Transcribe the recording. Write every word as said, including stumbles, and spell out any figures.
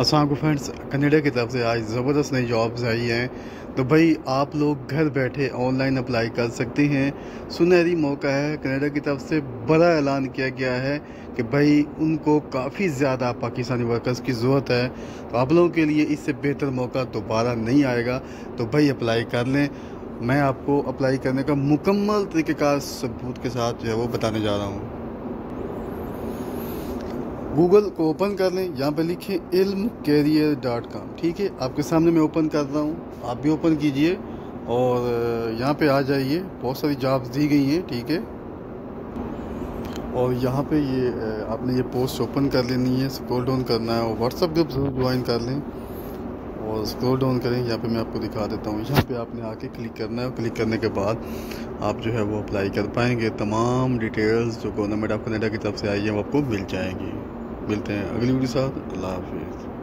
अस्सलाम friends, Canada की तरफ से आज ज़बरदस्त नई जॉब्स आई हैं, तो भाई आप लोग घर बैठे ऑनलाइन अप्लाई कर सकते हैं। सुनहरी मौका है, कनाडा की तरफ से बड़ा ऐलान किया गया है कि भाई उनको काफ़ी ज़्यादा पाकिस्तानी वर्कर्स की ज़रूरत है, तो आप लोगों के लिए इससे बेहतर मौका दोबारा नहीं आएगा। तो भाई अप्लाई कर लें। मैं आपको अप्लाई करने का मुकम्मल तरीक़ेकार सबूत के साथ जो है वो बताने जा रहा हूँ। गूगल को ओपन कर लें, यहाँ पर लिखें इल्म कैरियर डॉट कॉम। ठीक है, आपके सामने मैं ओपन कर रहा हूँ, आप भी ओपन कीजिए और यहाँ पे आ जाइए। बहुत सारी जॉब्स दी गई हैं, ठीक है, और यहाँ पे ये आपने ये पोस्ट ओपन कर लेनी है, स्क्रॉल डाउन करना है और व्हाट्सएप ग्रुप जरूर ज्वाइन कर लें और स्क्रॉल डाउन करें। यहाँ पे मैं आपको दिखा देता हूँ, यहाँ पे आपने आके क्लिक करना है और क्लिक करने के बाद आप जो है वो अप्लाई कर पाएंगे। तमाम डिटेल्स जो गवर्नमेंट ऑफ कनाडा की तरफ से आई है वो आपको मिल जाएंगी। मिलते हैं अगली वीडियो साथ। अल्लाह हाफिज़।